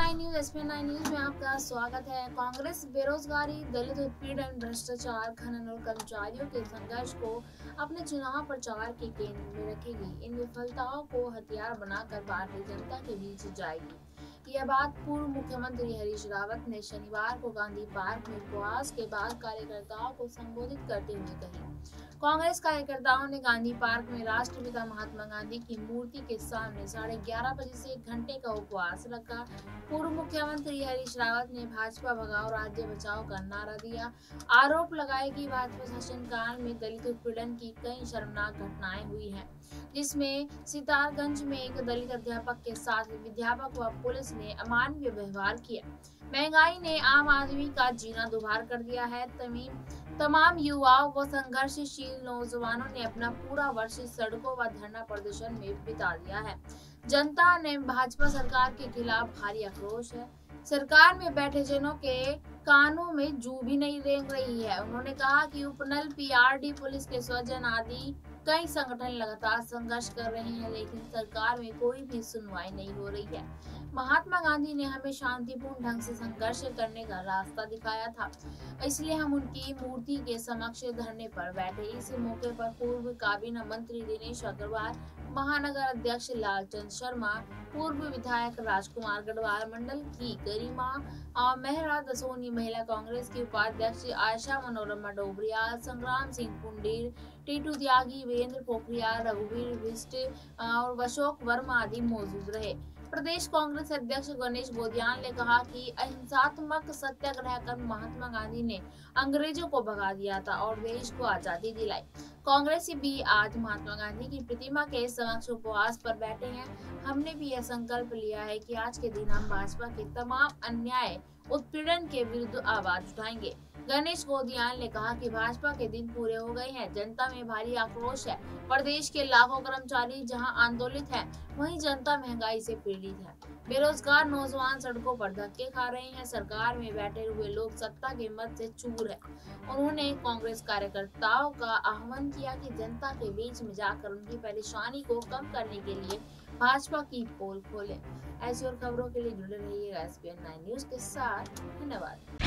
SPN9 news में आपका स्वागत है। कांग्रेस बेरोजगारी, दलित उत्पीड़न, भ्रष्टाचार, खनन और कर्मचारियों के संघर्ष को अपने चुनाव प्रचार के केंद्र में रखेगी। इन विफलताओं को हथियार बनाकर भारतीय जनता के बीच जाएगी। यह बात पूर्व मुख्यमंत्री हरीश रावत ने शनिवार को गांधी पार्क में उपवास के बाद कार्यकर्ताओं को संबोधित करते हुए कही। कांग्रेस कार्यकर्ताओं ने गांधी पार्क में राष्ट्रपिता महात्मा गांधी की मूर्ति के सामने 11:30 बजे से 1 घंटे का उपवास रखा। पूर्व मुख्यमंत्री हरीश रावत ने भाजपा भगाओ राज्य बचाओ का नारा दिया। आरोप लगाए कि भाजपा शासनकाल में दलित उत्पीड़न की कई शर्मनाक घटनाएं हुई हैं, जिसमें सीतागंज में एक दलित अध्यापक के साथ विद्यापक व पुलिस ने अमानवीय व्यवहार किया। महंगाई ने आम आदमी का जीना दुभार कर दिया है। तमाम युवाओं व संघर्षशील नौजवानों ने अपना पूरा वर्ष सड़कों व धरना प्रदर्शन में बिता दिया है। जनता ने भाजपा सरकार के खिलाफ भारी आक्रोश है। सरकार में बैठे जनों के कानों में जू भी नहीं रेंग रही है। उन्होंने कहा कि उपनल, पीआरडी, पुलिस के स्वजन आदि कई संगठन लगातार संघर्ष कर रहे हैं, लेकिन सरकार में कोई भी सुनवाई नहीं हो रही है। महात्मा गांधी ने हमें शांतिपूर्ण ढंग से संघर्ष करने का रास्ता दिखाया था, इसलिए हम उनकी मूर्ति के समक्ष धरने पर बैठे। इस मौके पर पूर्व कैबिनेट मंत्री दिनेश अग्रवाल, महानगर अध्यक्ष लालचंद शर्मा, पूर्व विधायक राजकुमार गढ़वार, मंडल की गरिमा और मेहरा दसोनी महिला कांग्रेस की उपाध्यक्ष आशा मनोरमा डोगरिया, संग्राम सिंह पुंडीर, टीटू त्यागी, वीरेंद्र पोपिया, रघुवीर बिष्ट और अशोक वर्मा आदि मौजूद रहे। प्रदेश कांग्रेस अध्यक्ष गणेश गोदियाल ने कहा कि अहिंसात्मक सत्याग्रह कर महात्मा गांधी ने अंग्रेजों को भगा दिया था और देश को आजादी दिलाई। कांग्रेसी भी आज महात्मा गांधी की प्रतिमा के समक्ष उपवास पर बैठे हैं। हमने भी यह संकल्प लिया है कि आज के दिन हम भाजपा के तमाम अन्याय उत्पीड़न के विरुद्ध आवाज उठाएंगे। गणेश गोदियाल ने कहा कि भाजपा के दिन पूरे हो गए हैं, जनता में भारी आक्रोश है। प्रदेश के लाखों कर्मचारी जहां आंदोलित हैं, वहीं जनता महंगाई से पीड़ित है। बेरोजगार नौजवान सड़कों पर धक्के खा रहे हैं। सरकार में बैठे हुए लोग सत्ता के मद से चूर है। उन्होंने कांग्रेस कार्यकर्ताओं का आह्वान किया कि जनता के बीच में जाकर उनकी परेशानी को कम करने के लिए भाजपा की पोल खोले। ऐसी और खबरों के लिए जुड़े रहिएगा एसपीएन9 न्यूज़ के साथ। धन्यवाद।